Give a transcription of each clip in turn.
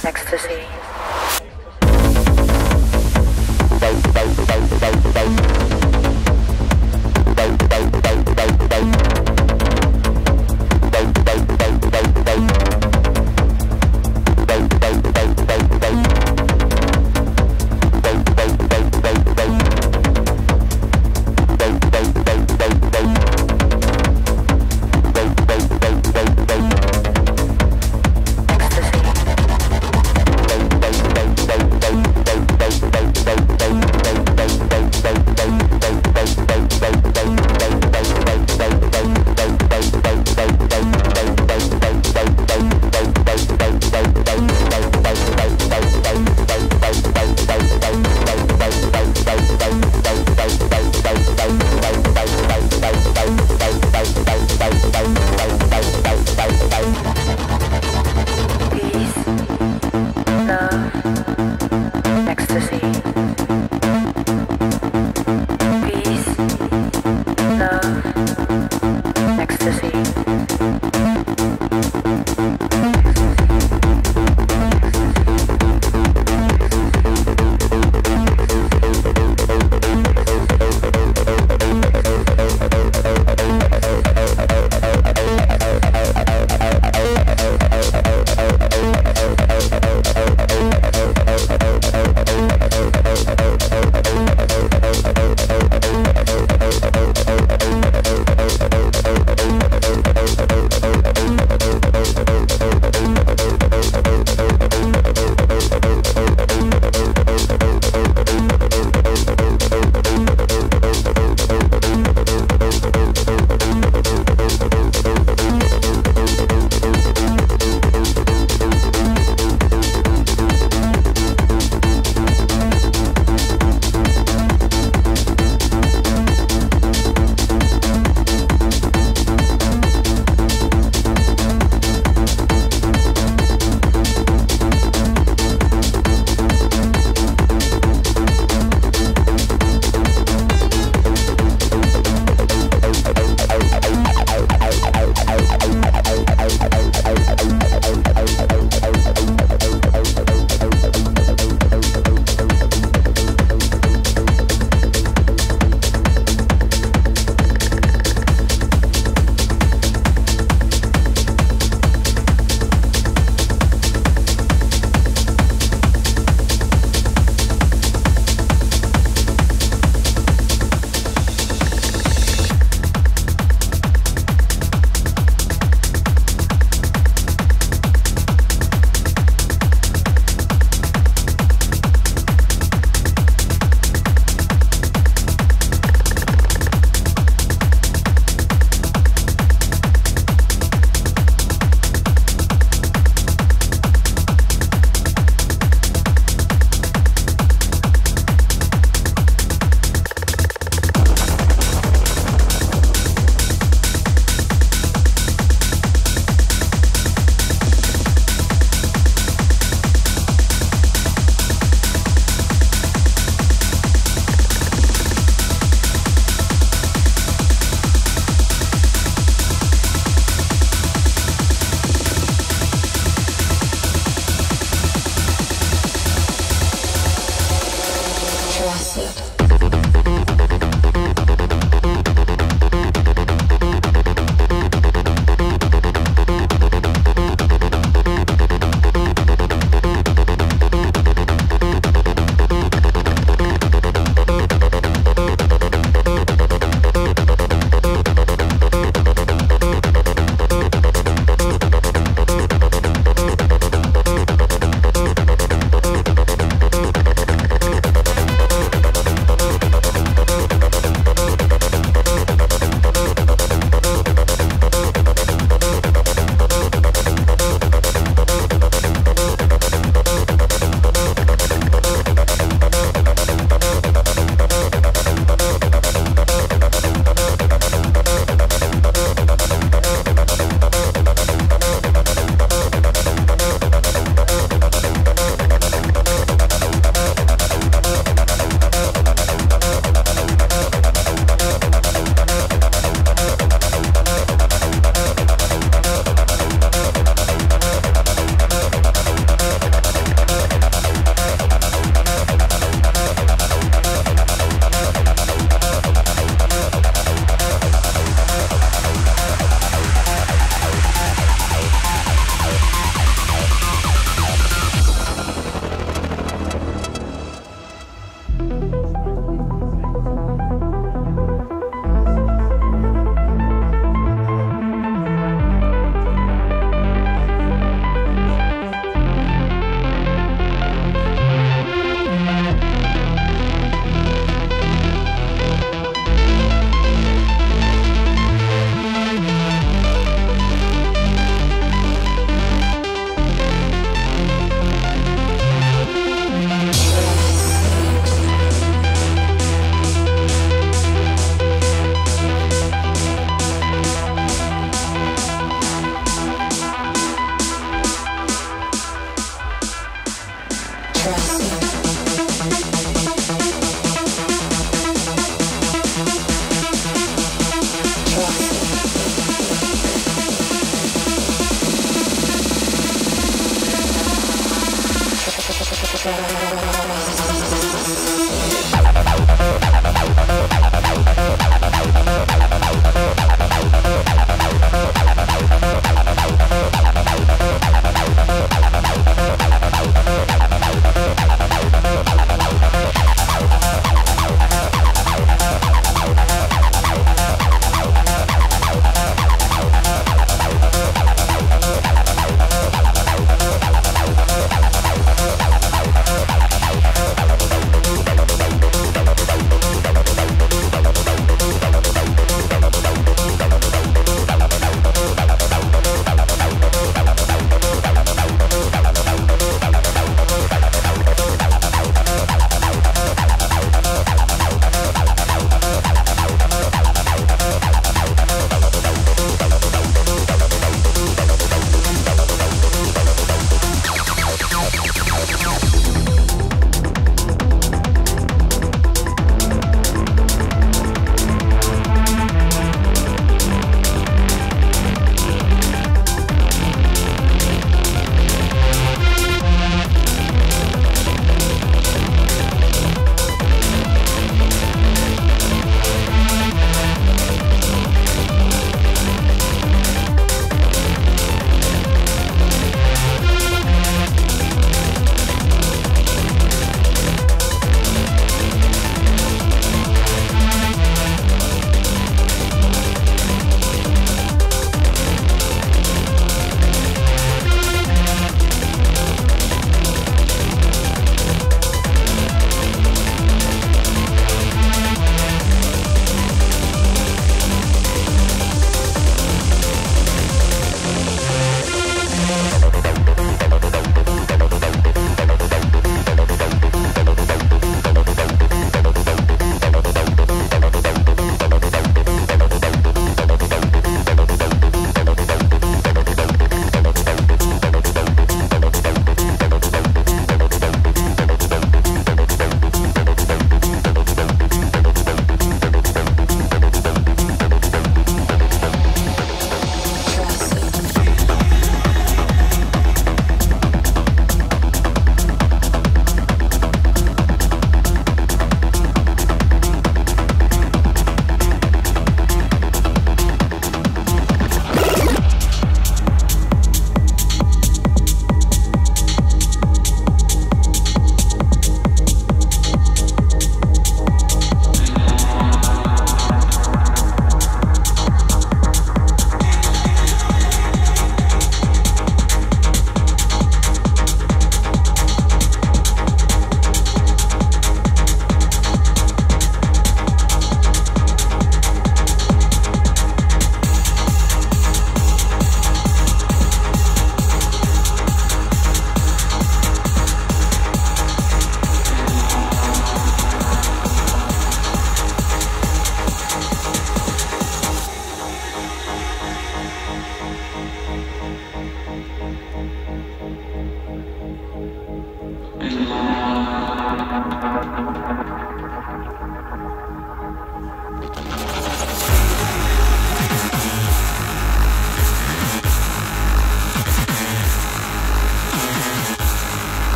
Ecstasy.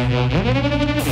Brave the planet.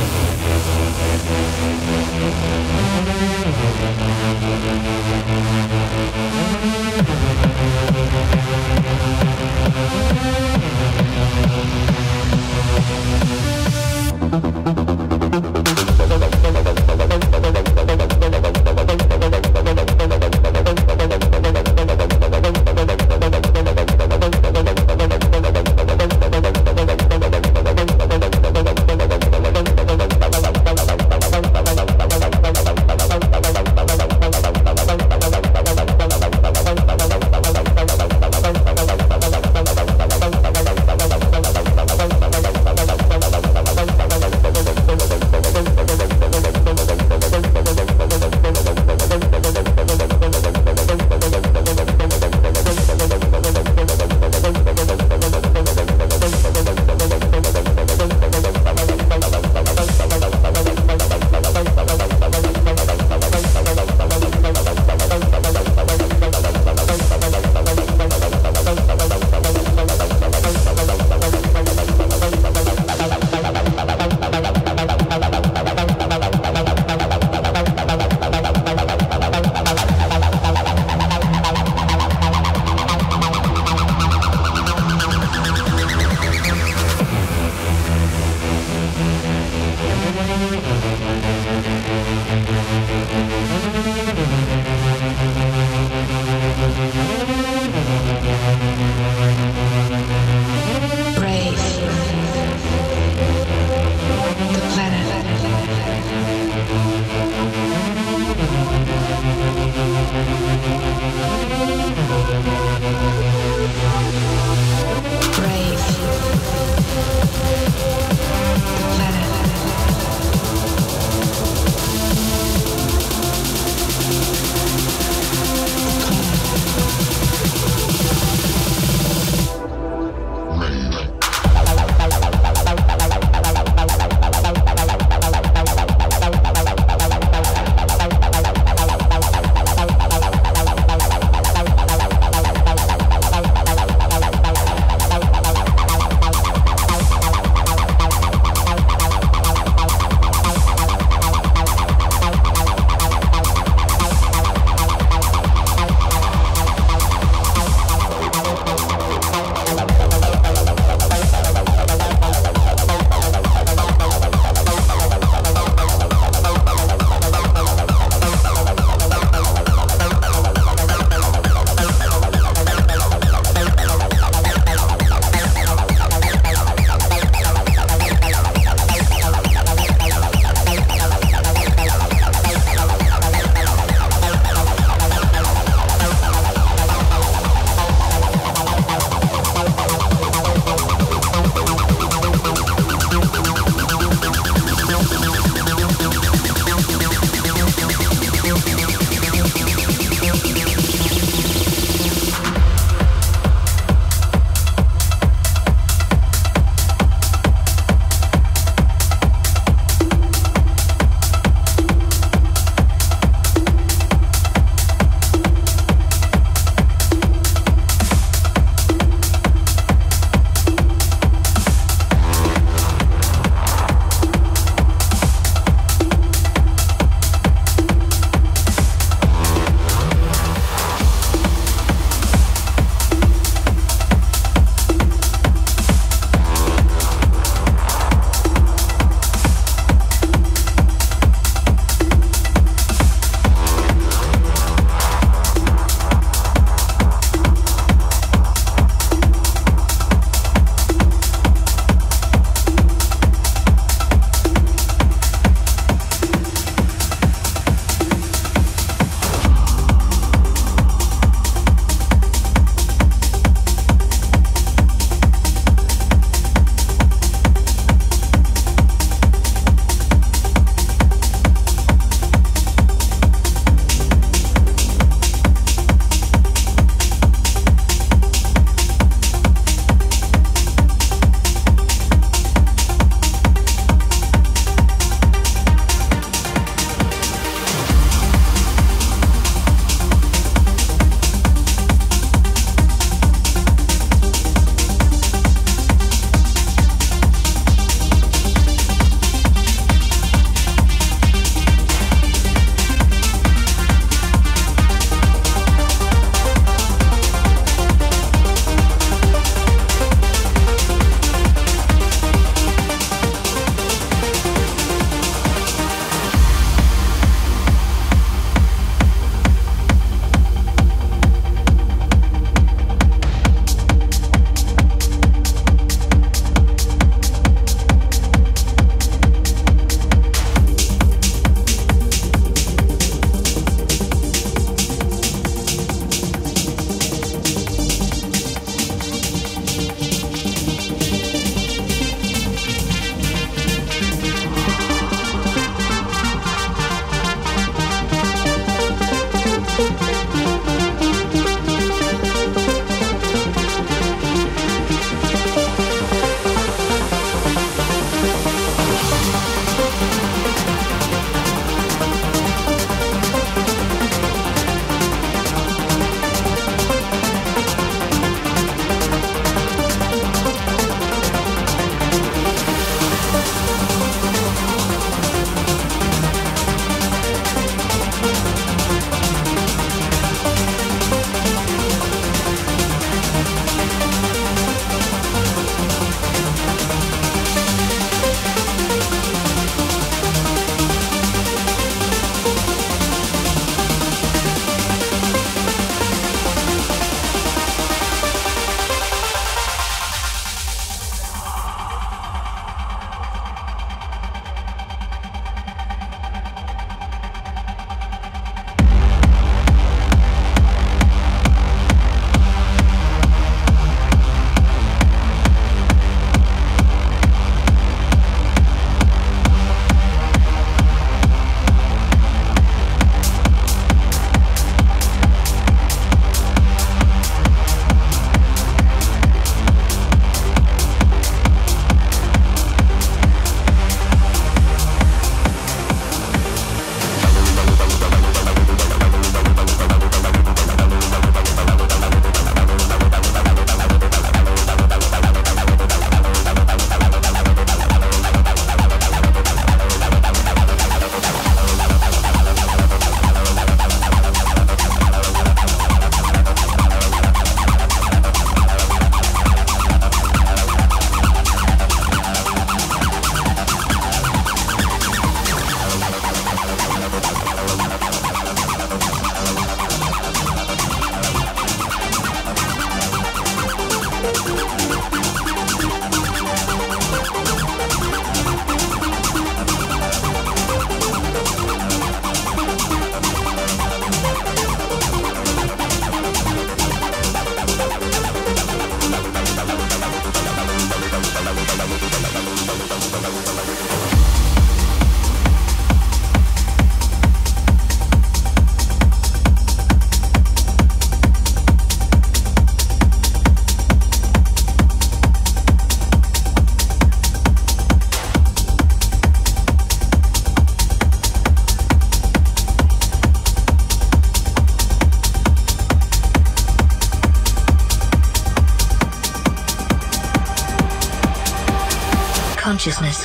consciousness.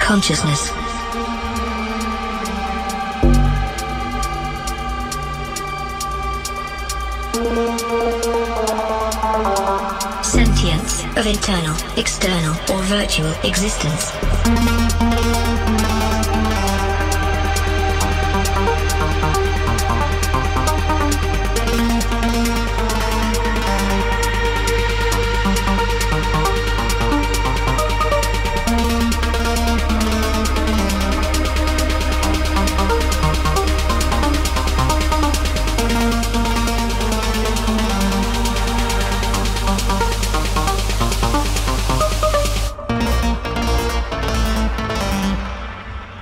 Consciousness. Sentience of internal, external, or virtual existence.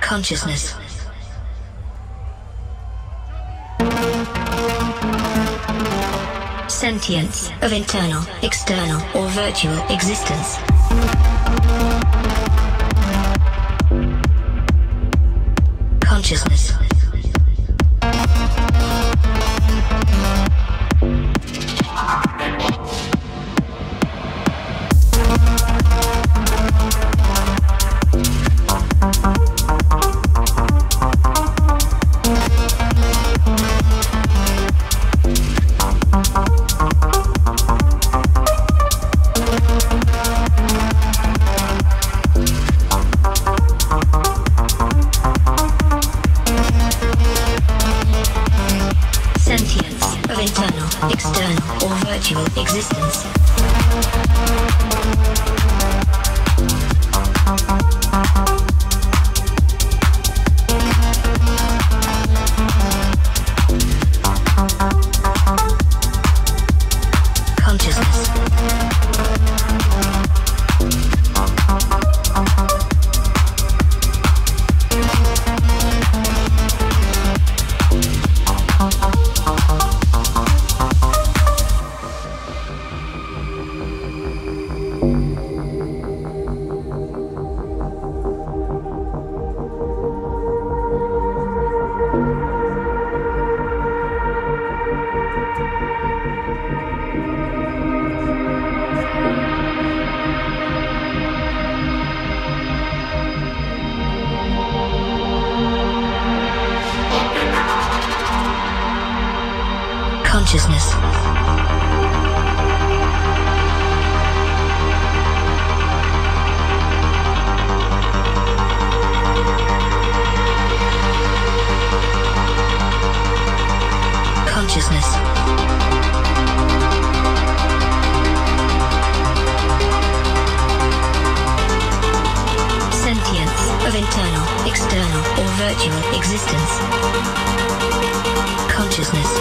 Consciousness. Sentience of internal, external, or virtual existence. Consciousness. Consciousness. Consciousness. Sentience of internal, external, or virtual existence. Consciousness.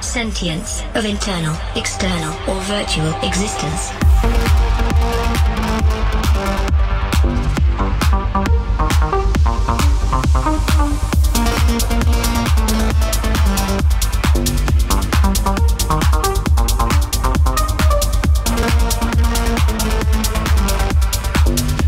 Sentience of internal, external, or virtual existence. Consciousness.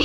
The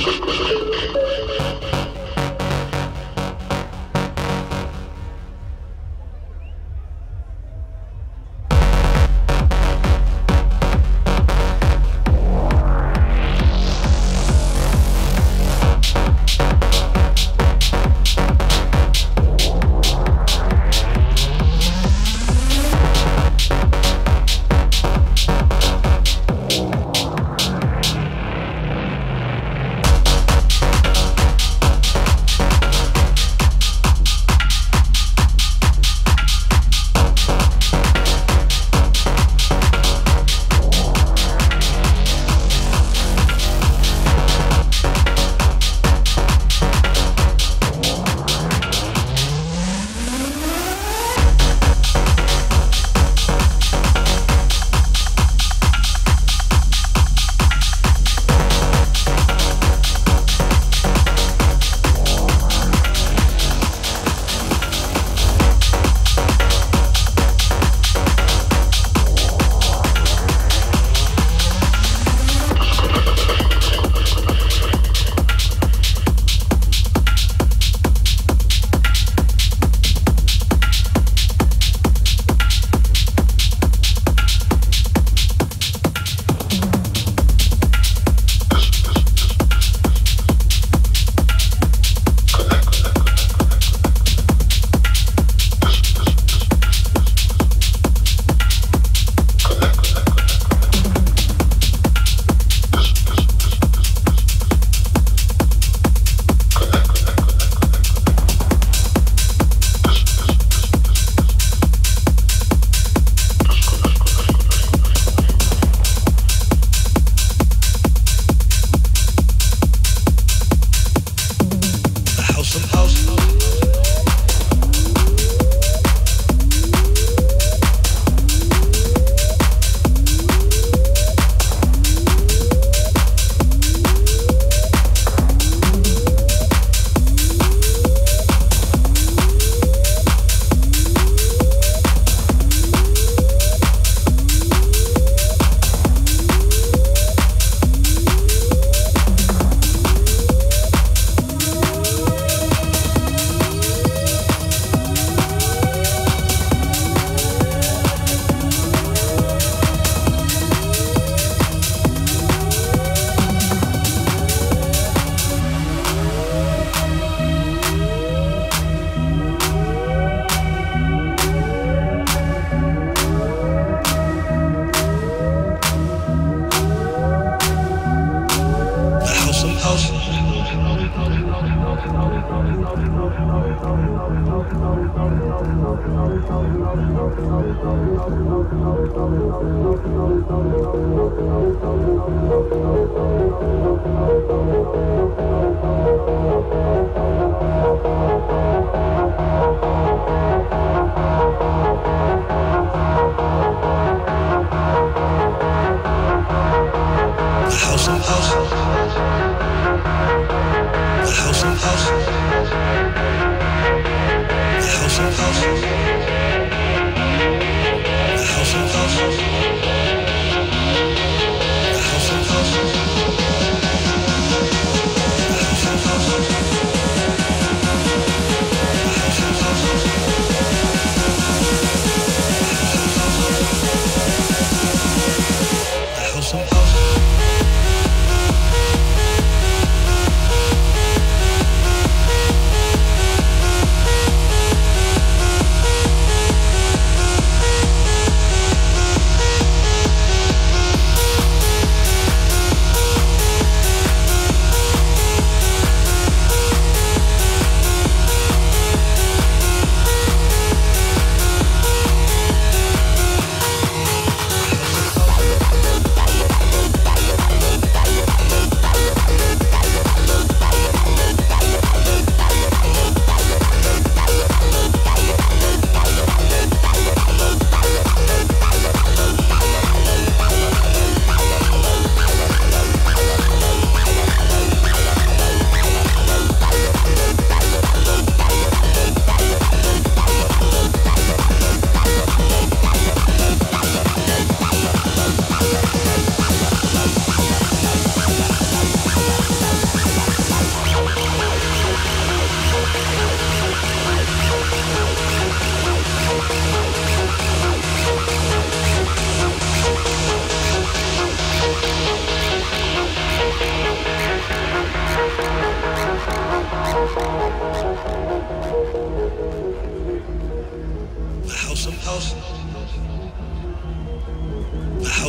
house of house.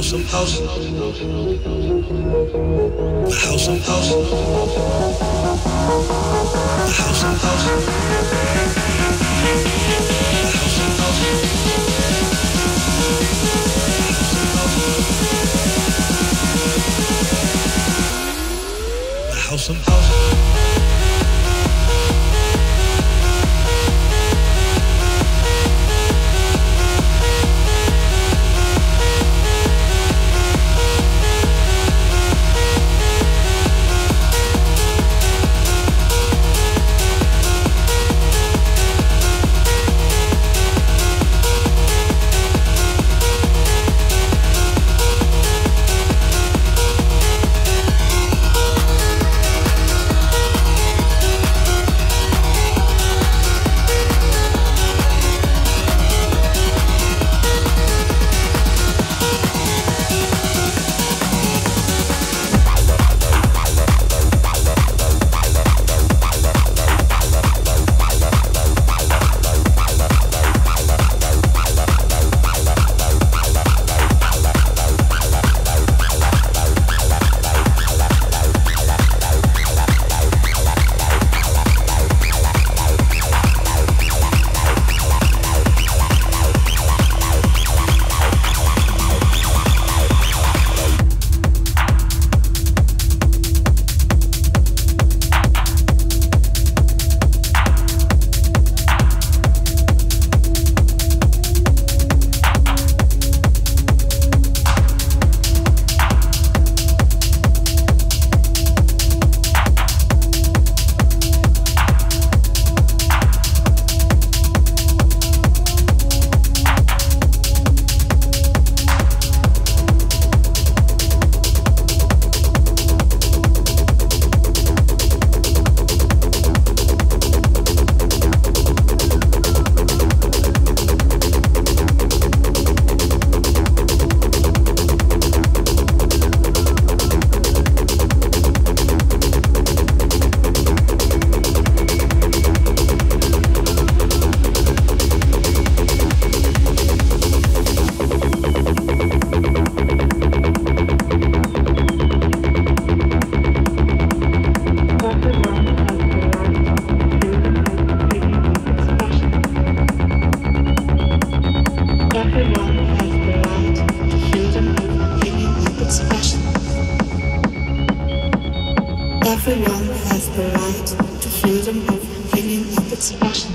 house of house, the house of house, the house of house, the house of house, the house of house. Everyone has the right to freedom of opinion and expression.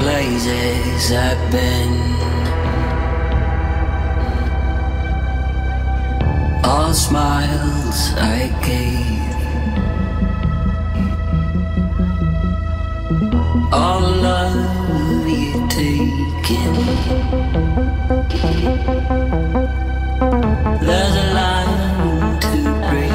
places I've been, all smiles I gave, all love you've taken. There's a line to break.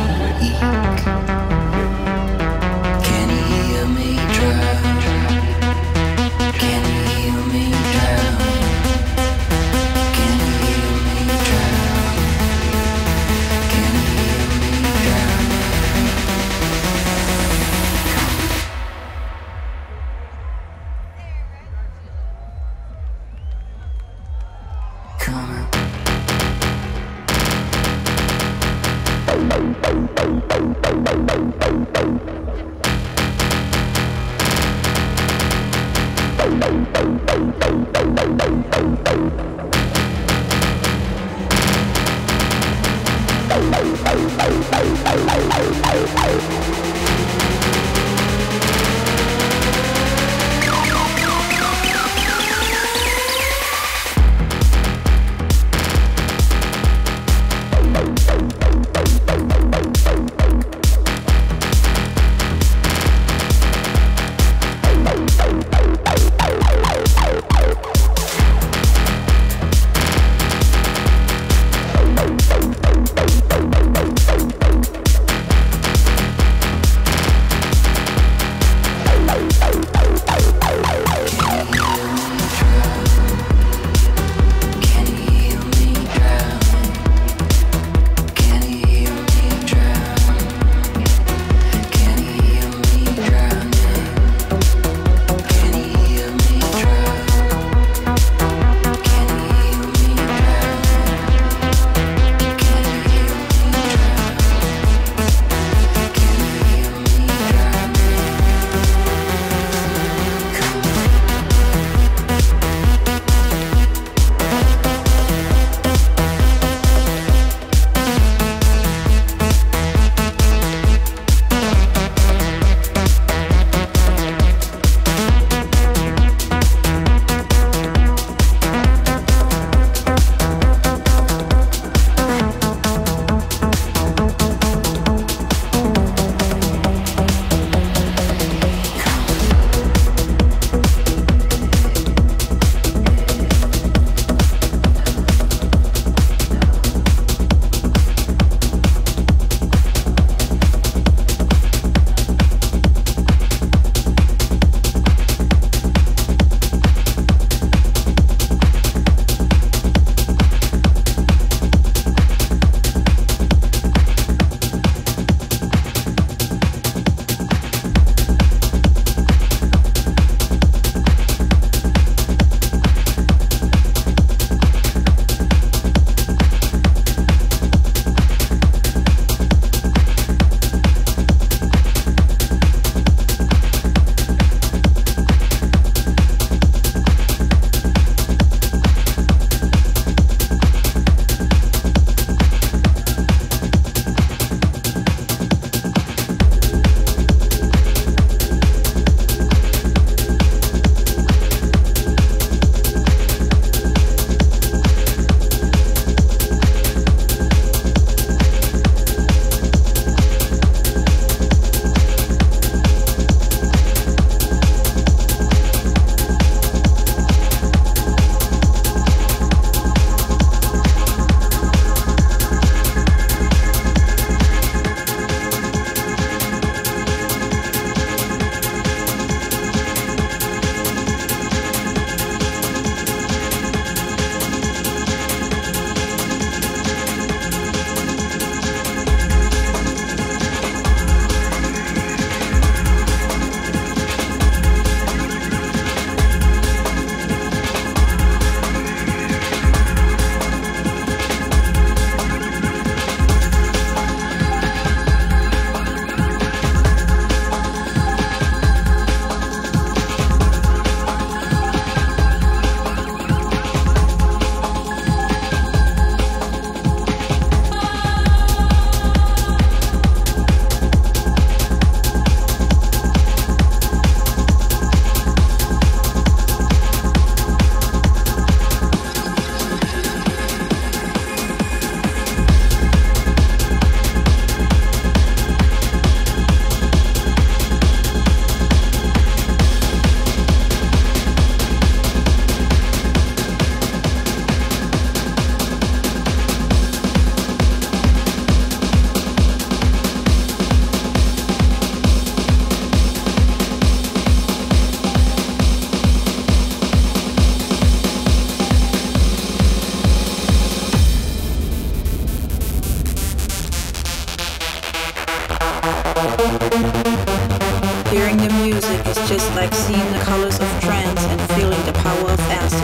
Hearing the music is just like seeing the colors of trance and feeling the power of acids.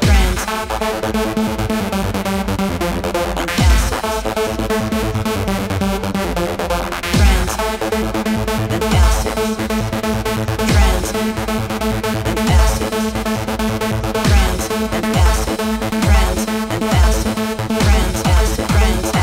Trance and acids. Trance and acids. Trance and acids. Trance and acids. Trance and acids.